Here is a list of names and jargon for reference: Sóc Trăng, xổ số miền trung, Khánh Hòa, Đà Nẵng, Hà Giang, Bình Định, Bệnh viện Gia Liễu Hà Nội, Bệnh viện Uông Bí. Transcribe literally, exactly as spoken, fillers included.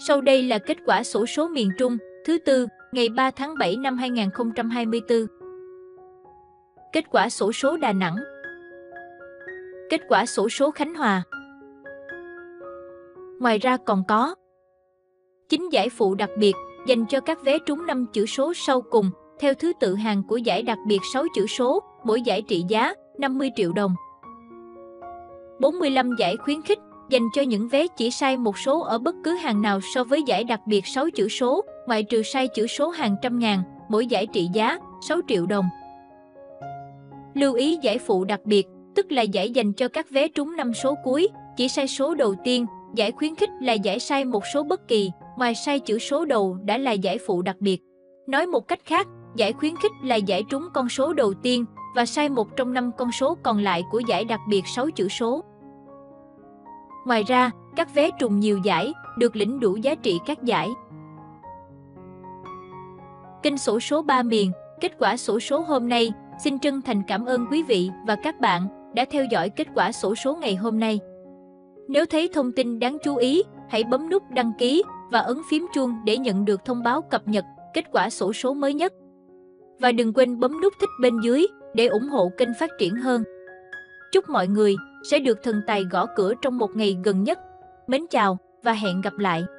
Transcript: Sau đây là kết quả xổ số miền Trung thứ tư ngày ba tháng bảy năm hai nghìn không trăm hai mươi tư. Kết quả xổ số Đà Nẵng. Kết quả xổ số Khánh Hòa. Ngoài ra còn có chín giải phụ đặc biệt dành cho các vé trúng năm chữ số sau cùng, theo thứ tự hàng của giải đặc biệt sáu chữ số, mỗi giải trị giá năm mươi triệu đồng. bốn mươi lăm giải khuyến khích dành cho những vé chỉ sai một số ở bất cứ hàng nào so với giải đặc biệt sáu chữ số, ngoại trừ sai chữ số hàng trăm ngàn, mỗi giải trị giá sáu triệu đồng. Lưu ý giải phụ đặc biệt, tức là giải dành cho các vé trúng năm số cuối, chỉ sai số đầu tiên. Giải khuyến khích là giải sai một số bất kỳ, ngoài sai chữ số đầu đã là giải phụ đặc biệt. Nói một cách khác, giải khuyến khích là giải trúng con số đầu tiên và sai một trong năm con số còn lại của giải đặc biệt sáu chữ số. Ngoài ra, các vé trùng nhiều giải được lĩnh đủ giá trị các giải. Kênh xổ số ba miền, kết quả xổ số hôm nay. Xin chân thành cảm ơn quý vị và các bạn đã theo dõi kết quả xổ số ngày hôm nay. Nếu thấy thông tin đáng chú ý, hãy bấm nút đăng ký và ấn phím chuông để nhận được thông báo cập nhật kết quả xổ số mới nhất. Và đừng quên bấm nút thích bên dưới để ủng hộ kênh phát triển hơn. Chúc mọi người sẽ được thần tài gõ cửa trong một ngày gần nhất. Mến chào và hẹn gặp lại!